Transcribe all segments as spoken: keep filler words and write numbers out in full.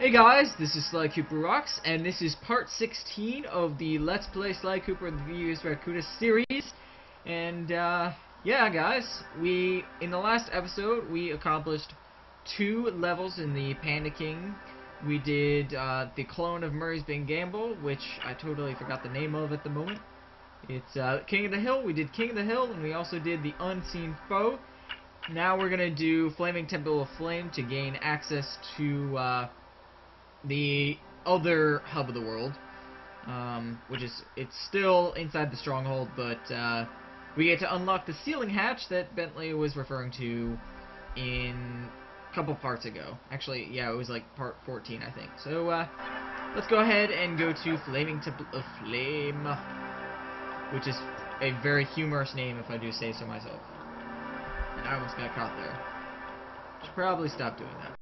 Hey guys, this is Sly Cooper Rocks, and this is part sixteen of the Let's Play Sly Cooper and the Thievius Raccoonus series. And, uh, yeah guys, we, in the last episode, we accomplished two levels in the Panda King. We did, uh, the clone of Murray's Big Gamble, which I totally forgot the name of at the moment. It's, uh, King of the Hill. We did King of the Hill, and we also did the Unseen Foe. Now we're gonna do Flaming Temple of Flame to gain access to, uh, the other hub of the world, um, which is, it's still inside the stronghold, but uh, we get to unlock the ceiling hatch that Bentley was referring to in a couple parts ago. Actually, yeah, it was like part fourteen, I think. So, uh, let's go ahead and go to Flaming Temple of Flame, which is a very humorous name if I do say so myself. And I almost got caught there. Should probably stop doing that.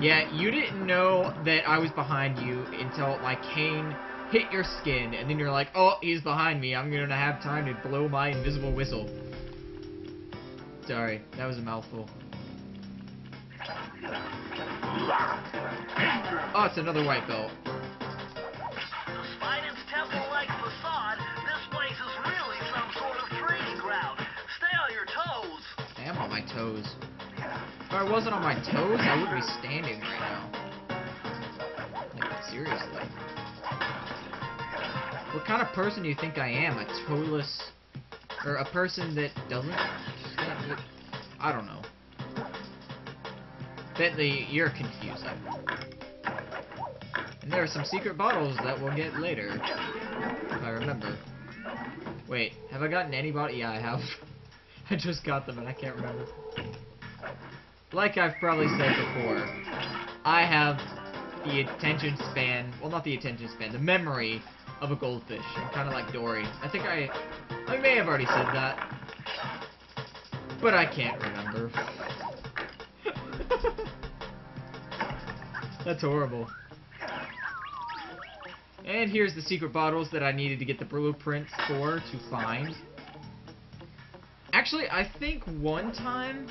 Yeah, you didn't know that I was behind you until my cane hit your skin, and then you're like, oh, he's behind me, I'm gonna have time to blow my invisible whistle. Sorry, that was a mouthful. Oh, it's another white belt. Despite its temple-like facade, this place is really some sort of training ground. Stay on your toes. I am on my toes. If I wasn't on my toes, I would be standing right now. Like, seriously. What kind of person do you think I am? A toeless... Or a person that doesn't... Stand up? I don't know. Bentley, you're confused. And there are some secret bottles that we'll get later. If I remember. Wait, have I gotten any bottle? Yeah, I have. I just got them and I can't remember. Like I've probably said before, I have the attention span, well not the attention span, the memory of a goldfish. I'm kind of like Dory. I think I, I may have already said that, but I can't remember. That's horrible. And here's the secret bottles that I needed to get the blueprints for to find. Actually, I think one time...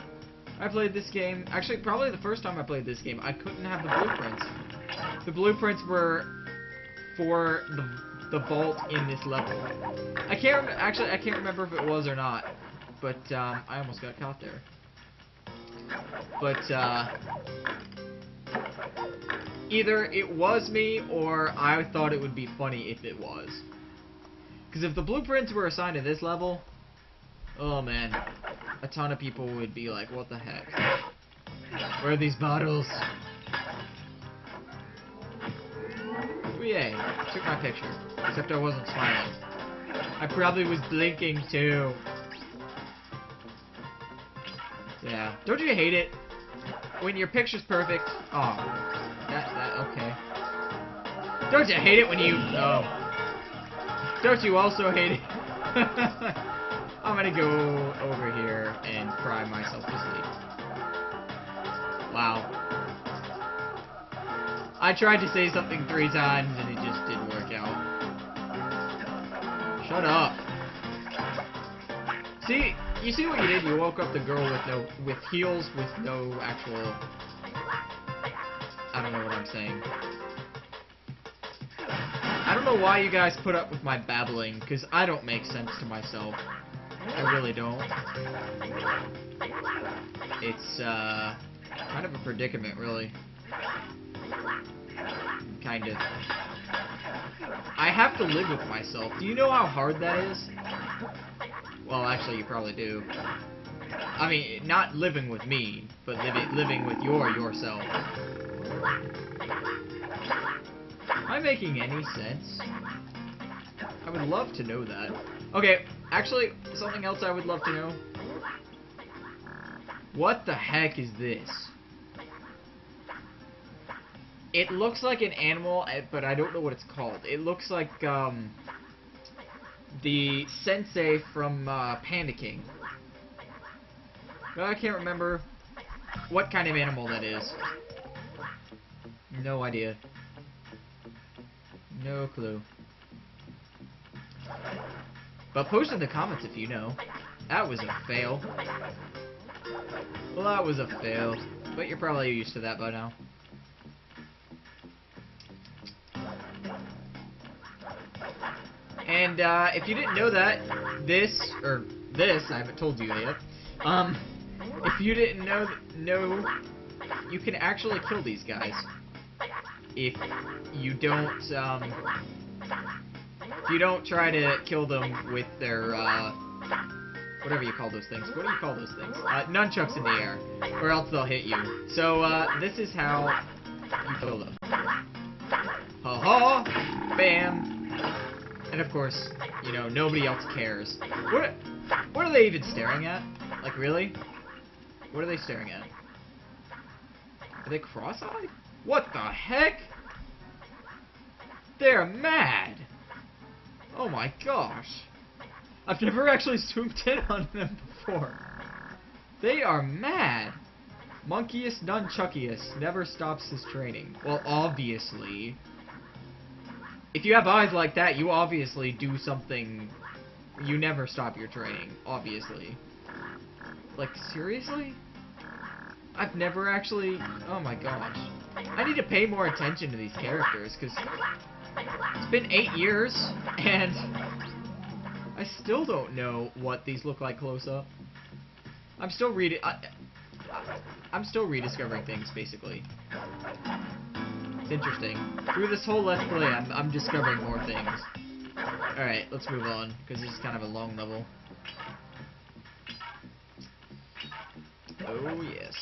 I played this game, actually probably the first time I played this game, I couldn't have the blueprints. The blueprints were for the, the vault in this level. I can't, actually I can't remember if it was or not, but um, I almost got caught there. But uh, either it was me or I thought it would be funny if it was. Because if the blueprints were assigned to this level, oh man. A ton of people would be like, what the heck? Where are these bottles? Oh, yay. Took my picture. Except I wasn't smiling. I probably was blinking too. Yeah. Don't you hate it? When your picture's perfect. Oh. That, that, okay. Don't you hate it when you... Oh. Don't you also hate it? I'm gonna go over here and cry myself to sleep. Wow. I tried to say something three times and it just didn't work out. Shut up. See, you see what you did? You woke up the girl with no, with heels, with no actual... I don't know what I'm saying. I don't know why you guys put up with my babbling, because I don't make sense to myself. I really don't. It's, uh, kind of a predicament, really. Kind of. I have to live with myself. Do you know how hard that is? Well, actually, you probably do. I mean, not living with me, but living living with your yourself. Am I making any sense? I would love to know that. Okay, actually, something else I would love to know. What the heck is this? It looks like an animal, but I don't know what it's called. It looks like, um... the sensei from, uh, Panda King. But I can't remember what kind of animal that is. No idea. No clue. But post in the comments if you know. That was a fail. Well, that was a fail. But you're probably used to that by now. And uh, if you didn't know that, this, or this, I haven't told you yet, um, if you didn't know, know, you can actually kill these guys. If you don't, um, if you don't try to kill them with their, uh, whatever you call those things. What do you call those things? Uh, nunchucks in the air, or else they'll hit you. So, uh, this is how you kill them. Ha-ha! Bam! And of course, you know, nobody else cares. What, what are they even staring at? Like, really? What are they staring at? Are they cross-eyed? What the heck? They're mad! Oh my gosh. I've never actually swooped in on them before. They are mad! Monkeyus Nunchuckius never stops his training. Well, obviously. If you have eyes like that, you obviously do something. You never stop your training, obviously. Like, seriously? I've never actually... Oh my gosh. I need to pay more attention to these characters, because it's been eight years, and I still don't know what these look like close up. I'm still reading... I'm still rediscovering things, basically. Interesting. Through this whole Let's Play, I'm, I'm discovering more things. Alright, let's move on, because this is kind of a long level. Oh, yes.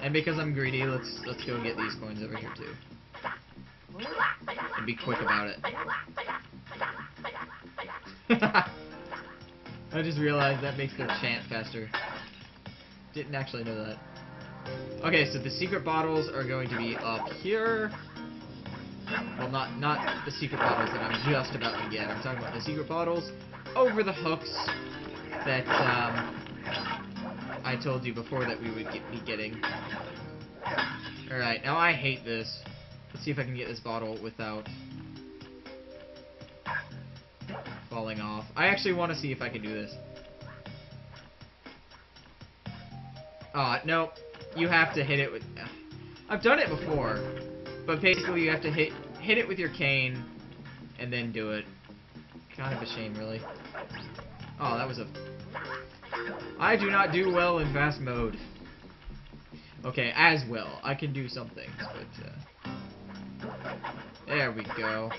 And because I'm greedy, let's let's go get these coins over here, too. And be quick about it. I just realized that makes their chant faster. Didn't actually know that. Okay, so the secret bottles are going to be up here. Well, not not the secret bottles that I'm just about to get. I'm talking about the secret bottles over the hooks that um, I told you before that we would get, be getting. Alright, now I hate this. Let's see if I can get this bottle without falling off. I actually want to see if I can do this. Aw, uh, nope. You have to hit it with... Uh, I've done it before, but basically you have to hit hit it with your cane and then do it. Kind of a shame, really. Oh, that was a... I do not do well in fast mode. Okay, as well. I can do some things, but... Uh, there we go.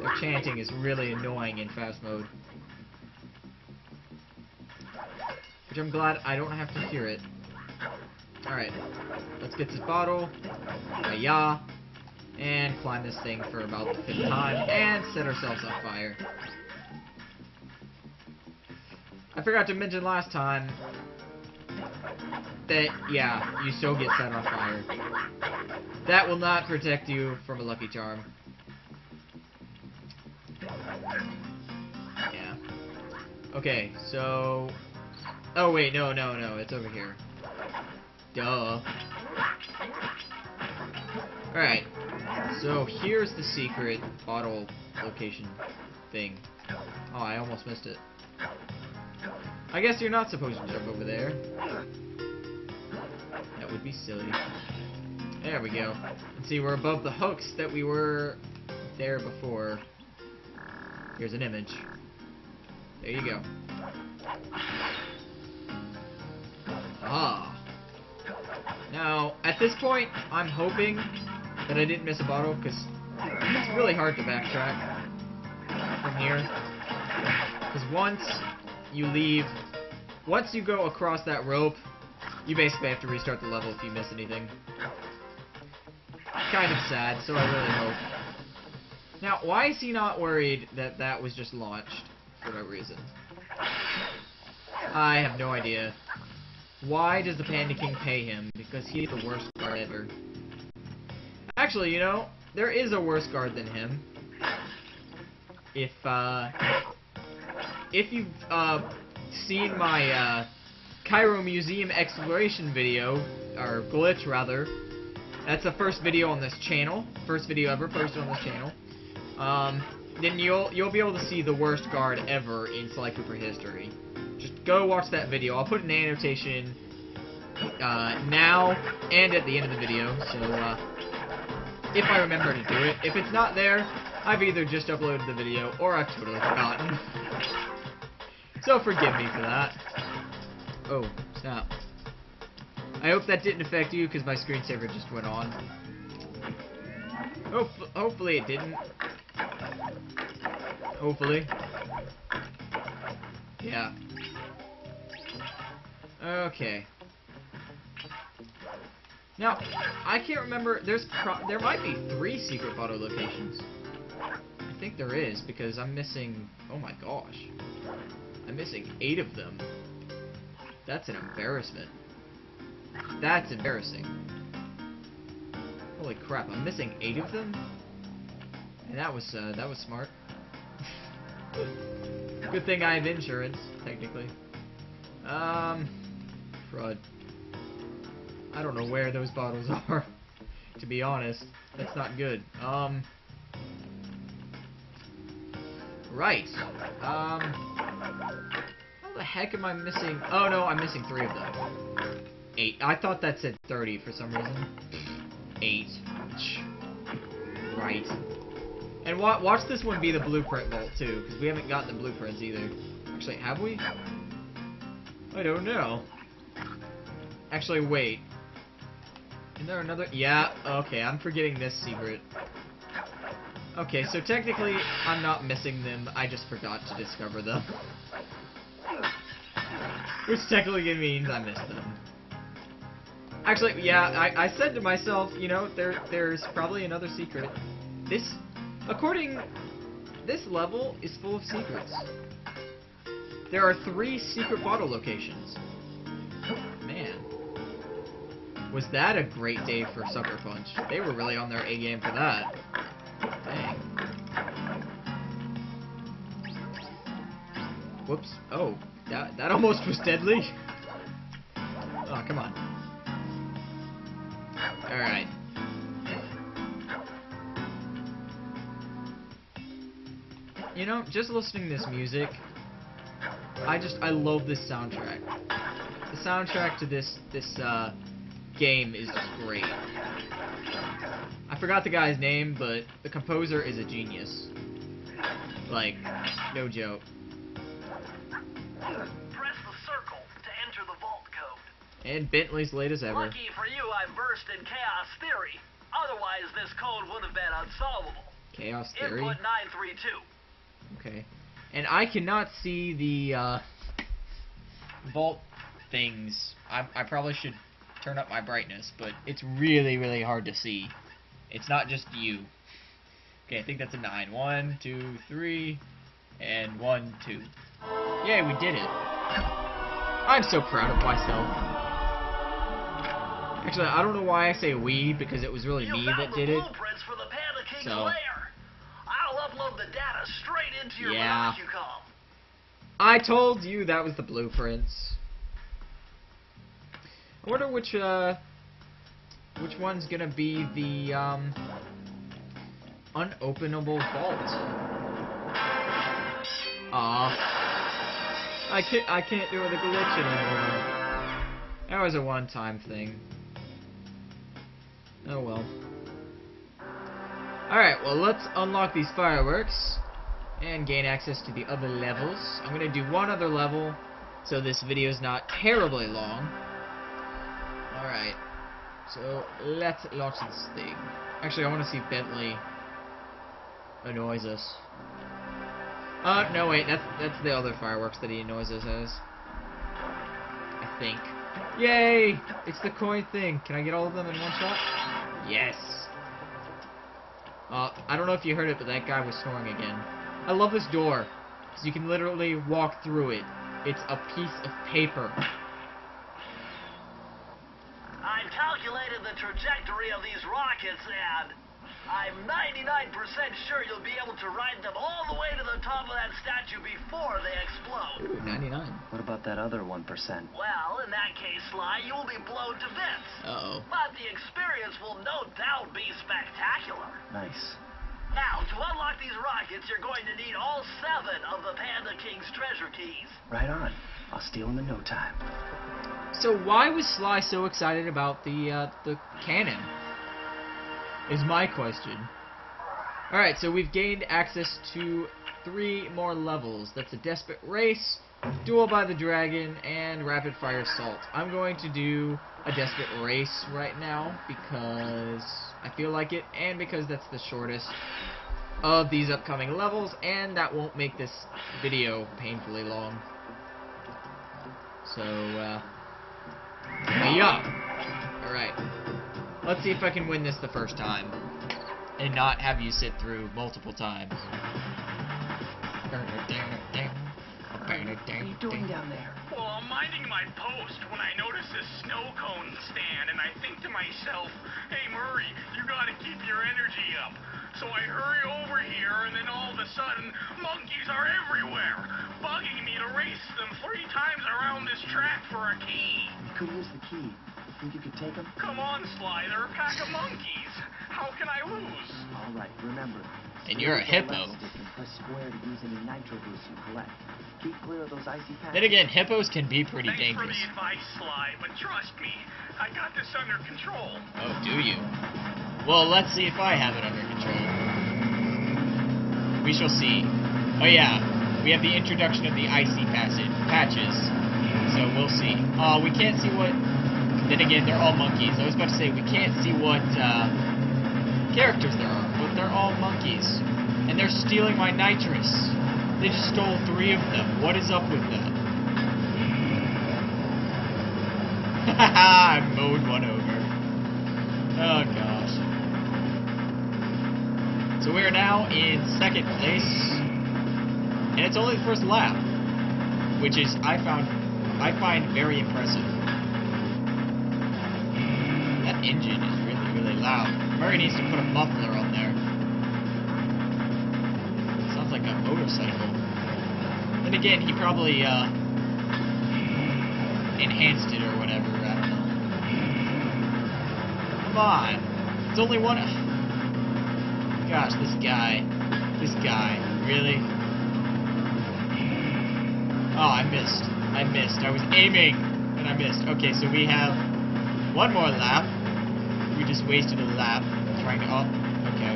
Their chanting is really annoying in fast mode. Which I'm glad I don't have to hear it. Alright. Let's get this bottle. Hi-ya. And climb this thing for about the fifth time. And set ourselves on fire. I forgot to mention last time that, yeah, you still get set on fire. That will not protect you from a lucky charm. Yeah. Okay, so... Oh, wait, no, no, no, it's over here. Duh. Alright, so here's the secret bottle location thing. Oh, I almost missed it. I guess you're not supposed to jump over there. That would be silly. There we go. And see, we're above the hooks that we were there before. Here's an image. There you go. Ah. Now, at this point, I'm hoping that I didn't miss a bottle, because it's really hard to backtrack from here. Because once you leave, once you go across that rope, you basically have to restart the level if you miss anything. Kind of sad, so I really hope. Now, why is he not worried that that was just launched for no reason? I have no idea. Why does the Panda King pay him? Because he's the worst guard ever. Actually, you know, there is a worse guard than him. If, uh... If you've, uh, seen my, uh... Cairo Museum Exploration video, or glitch, rather. That's the first video on this channel. First video ever posted on this channel. Um, then you'll, you'll be able to see the worst guard ever in Sly Cooper history. just go watch that video. I'll put an annotation uh, now and at the end of the video, so uh, if I remember to do it. If it's not there, I've either just uploaded the video or I've totally forgotten. So forgive me for that. Oh, snap. I hope that didn't affect you because my screensaver just went on. Ho hopefully it didn't. Hopefully. Yeah. Okay. Now, I can't remember. There's pro there might be three secret photo locations. I think there is because I'm missing. Oh my gosh. I'm missing eight of them. That's an embarrassment. That's embarrassing. Holy crap! I'm missing eight of them, and that was uh, that was smart. Good thing I have insurance, technically. Um, crud. I don't know where those bottles are. To be honest, that's not good. Um. Right. Um. How the heck am I missing? Oh no, I'm missing three of them. Eight. I thought that said thirty for some reason. Eight. Right. And wa watch this one be the blueprint vault too, because we haven't gotten the blueprints either. Actually, have we? I don't know. Actually, wait. Is there another? Yeah. Okay, I'm forgetting this secret. Okay, so technically, I'm not missing them. I just forgot to discover them. Which technically means I missed them. Actually, yeah, I, I said to myself, you know, there there's probably another secret. This, according, this level is full of secrets. There are three secret bottle locations. Man. Was that a great day for Sucker Punch? They were really on their A-game for that. Dang. Whoops. Oh, that, that almost was deadly. Oh, come on. Alright. You know, just listening to this music, I just, I love this soundtrack. The soundtrack to this, this, uh, game is just great. I forgot the guy's name, but the composer is a genius. Like, no joke. And Bentley's latest ever. Lucky for you, I versed in chaos theory. Otherwise, this code would have been unsolvable. Chaos theory? Input nine three two. Okay. And I cannot see the, uh, vault things. I, I probably should turn up my brightness, but it's really, really hard to see. It's not just you. Okay, I think that's a nine. One, two, three, and one, two. Yay, we did it. I'm so proud of myself. Actually, I don't know why I say we, because it was really you me that did it. For the Panda King's so, lair. I'll upload the data straight into your yeah. Call. I told you that was the blueprints. I wonder which uh, which one's gonna be the um, unopenable vault. Ah, uh, I can't I can't do it with a glitch anymore. That was a one-time thing. Oh well. Alright, well let's unlock these fireworks and gain access to the other levels. I'm going to do one other level so this video's not terribly long. Alright, so let's launch this thing. Actually, I want to see if Bentley annoys us. Uh, no wait, that's, that's the other fireworks that he annoys us as. I think. Yay! It's the coin thing. Can I get all of them in one shot? Yes! Uh, I don't know if you heard it, but that guy was snoring again. I love this door, because you can literally walk through it. It's a piece of paper. I've calculated the trajectory of these rockets, and I'm ninety-nine percent sure you'll be able to ride them all the way to the top of that statue before they explode. Ooh, ninety-nine. What about that other one percent? Well, in that case, Sly, you will be blown to bits. Uh-oh. But the experience will no doubt be spectacular. Nice. Now, to unlock these rockets, you're going to need all seven of the Panda King's treasure keys. Right on. I'll steal them in no time. So why was Sly so excited about the, uh, the cannon? Is my question. Alright, so we've gained access to three more levels. That's a Desperate Race, Duel by the Dragon, and Rapid Fire Assault. I'm going to do a Desperate Race right now because I feel like it, and because that's the shortest of these upcoming levels, and that won't make this video painfully long. So, uh, yup. Alright. Let's see if I can win this the first time, and not have you sit through multiple times. What are you doing down there? Well, I'm minding my post when I notice this snow cone stand, and I think to myself, hey Murray, you gotta keep your energy up. So I hurry over here, and then all of a sudden, monkeys are everywhere, bugging me to race them three times around this track for a key. You could use the key. You think you could take them? Come on, Sly, they're a pack of monkeys. How can I lose? All right, remember. And you're a hippo. Press square to use any nitro boost you collect. Keep clear of those icy packs. Then again, hippos can be pretty Thanks dangerous. Thanks for the advice, Sly, but trust me, I got this under control. Oh, do you? Well, let's see if I have it under control. We shall see. Oh yeah, we have the introduction of the icy passage patches, so we'll see. Oh, uh, we can't see what... Then again, they're all monkeys. I was about to say, we can't see what, uh... characters there are, but they're all monkeys, and they're stealing my nitrous. They just stole three of them. What is up with that? Haha, I mowed one over. Oh gosh. So we are now in second place, and it's only the first lap, which is I found I find very impressive. That engine is really really loud. Murray needs to put a muffler on there. Sounds like a motorcycle. Then again, he probably, uh, enhanced it or whatever, I don't know. Come on! It's only one... Gosh, this guy. This guy. Really? Oh, I missed. I missed. I was aiming, and I missed. Okay, so we have one more lap. We just wasted a lap trying to up. Okay.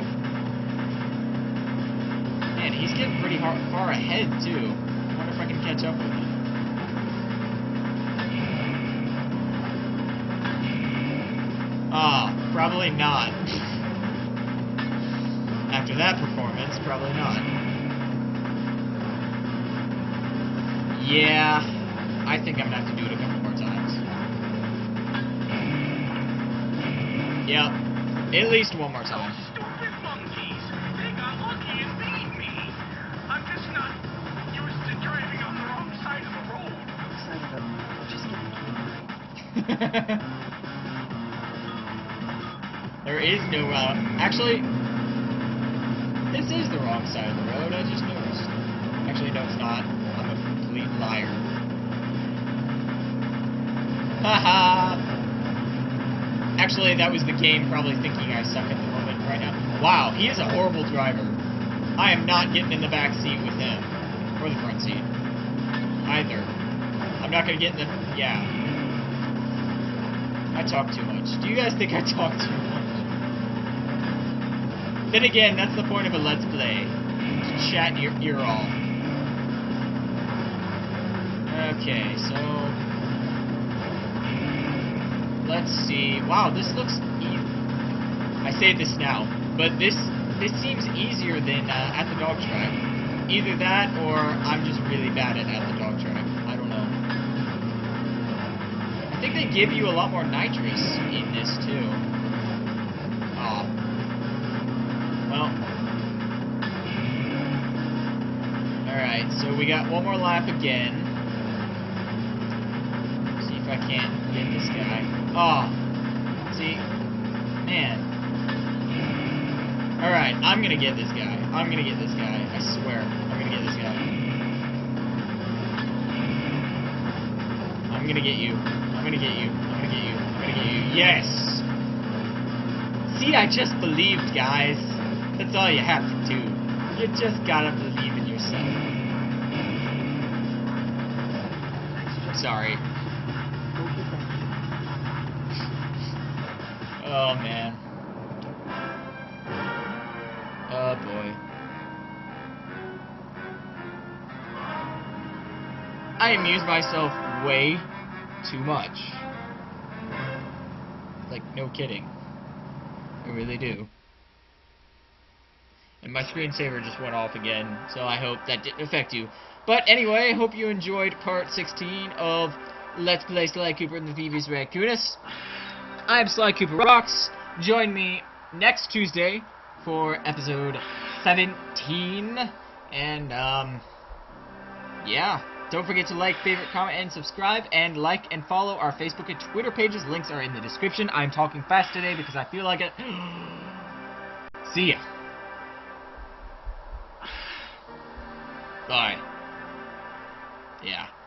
Man, he's getting pretty hard, far ahead, too. I wonder if I can catch up with him. Ah, oh, probably not. After that performance, probably not. Yeah, I think I'm gonna have to do it a couple more times. Yep. At least one more time. Those stupid monkeys. They got lucky and beat me. I'm just not used to driving on the wrong side of the road. Side of the road. Just kidding. There is no route. Uh, actually, this is the wrong side of the road. I just noticed. Actually, no, it's not. I'm a complete liar. Haha. Actually, that was the game probably thinking I suck at the moment right now. Wow, he is a horrible driver. I am not getting in the back seat with him. Or the front seat. Either. I'm not going to get in the... Yeah. I talk too much. Do you guys think I talk too much? Then again, that's the point of a Let's Play. To chat your ear off. Okay, so... Let's see. Wow, this looks easy. I say this now, but this this seems easier than uh, at the dog track. Either that, or I'm just really bad at at the dog track. I don't know. I think they give you a lot more nitrous in this too. Oh. Well. All right. So we got one more lap again. See if I can't get this guy. Oh, see, man. All right, I'm gonna get this guy. I'm gonna get this guy. I swear, I'm gonna get this guy. I'm gonna get you. I'm gonna get you. I'm gonna get you. I'm gonna get you. Yes. See, I just believed, guys. That's all you have to do. You just gotta believe in yourself. Sorry. Oh, man. Oh, boy. I amuse myself way too much. Like, no kidding. I really do. And my screensaver just went off again, so I hope that didn't affect you. But anyway, hope you enjoyed part sixteen of Let's Play Sly Cooper and the Thievius Raccoonus. I'm Sly Cooper Rocks. Join me next Tuesday for episode seventeen. And, um, yeah. Don't forget to like, favorite, comment, and subscribe. And like and follow our Facebook and Twitter pages. Links are in the description. I'm talking fast today because I feel like it. See ya. Bye. Yeah.